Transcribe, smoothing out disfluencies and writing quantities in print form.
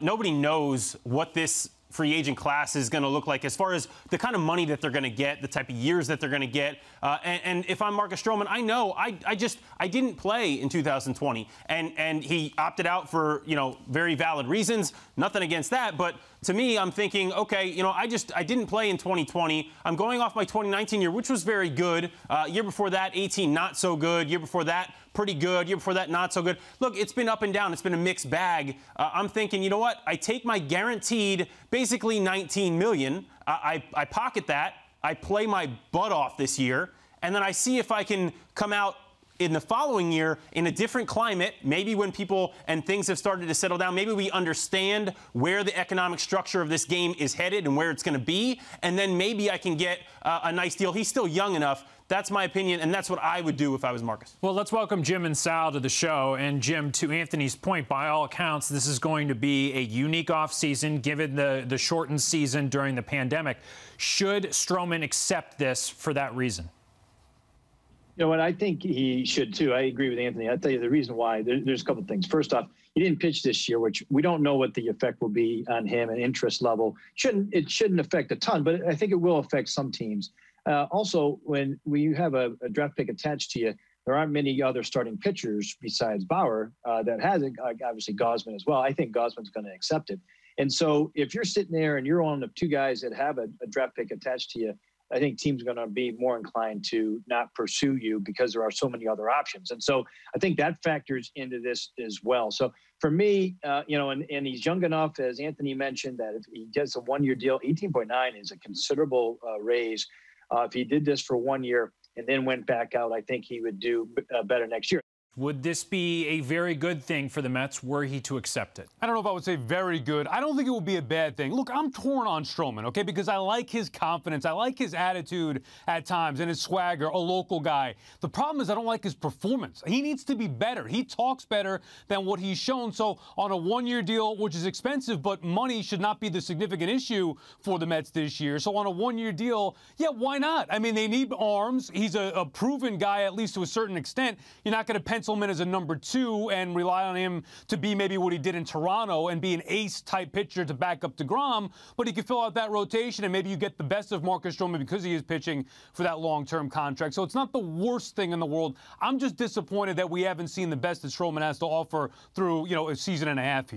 Nobody knows what this free agent class is going to look like as far as the kind of money that they're going to get, the type of years that they're going to get. And if I'm Marcus Stroman, I know I didn't play in 2020, and he opted out for, you know, very valid reasons. Nothing against that, but to me, I'm thinking, okay, you know, I didn't play in 2020. I'm going off my 2019 year, which was very good. Year before that, 18, not so good. Year before that, pretty good. Year before that, not so good. Look, it's been up and down. It's been a mixed bag. I'm thinking, you know what? I take my guaranteed, basically $19 million. I pocket that. I play my butt off this year, and then I see if I can come out in the following year, in a different climate, maybe when people and things have started to settle down, maybe we understand where the economic structure of this game is headed and where it's going to be, and then maybe I can get a nice deal. He's still young enough. That's my opinion, and that's what I would do if I was Marcus. Well, let's welcome Jim and Sal to the show. And, Jim, to Anthony's point, by all accounts, this is going to be a unique offseason given the shortened season during the pandemic. Should Stroman accept this for that reason? You know what? I think he should, too. I agree with Anthony. I'll tell you the reason why. There's a couple of things. First off, he didn't pitch this year, which we don't know what the effect will be on him and interest level. It shouldn't affect a ton, but I think it will affect some teams. Also, when you have a draft pick attached to you, there aren't many other starting pitchers besides Bauer that has it. Obviously, Gausman as well. I think Gausman's going to accept it. And so if you're sitting there and you're one of two guys that have a draft pick attached to you, I think teams are going to be more inclined to not pursue you because there are so many other options. And so I think that factors into this as well. So for me, you know, and he's young enough, as Anthony mentioned, that if he does a one-year deal, 18.9 is a considerable raise. If he did this for 1 year and then went back out, I think he would do better next year. Would this be a very good thing for the Mets were he to accept it? I don't know if I would say very good. I don't think it would be a bad thing. Look, I'm torn on Stroman, okay, because I like his confidence. I like his attitude at times and his swagger, a local guy. The problem is I don't like his performance. He needs to be better. He talks better than what he's shown. So on a one-year deal, which is expensive, but money should not be the significant issue for the Mets this year. So on a one-year deal, yeah, why not? I mean, they need arms. He's a proven guy, at least to a certain extent. You're not going to pencil him in as a #2 and rely on him to be maybe what he did in Toronto and be an ace-type pitcher to back up DeGrom, but he could fill out that rotation and maybe you get the best of Marcus Stroman because he is pitching for that long-term contract. So it's not the worst thing in the world. I'm just disappointed that we haven't seen the best that Stroman has to offer through, you know, a season and a half here.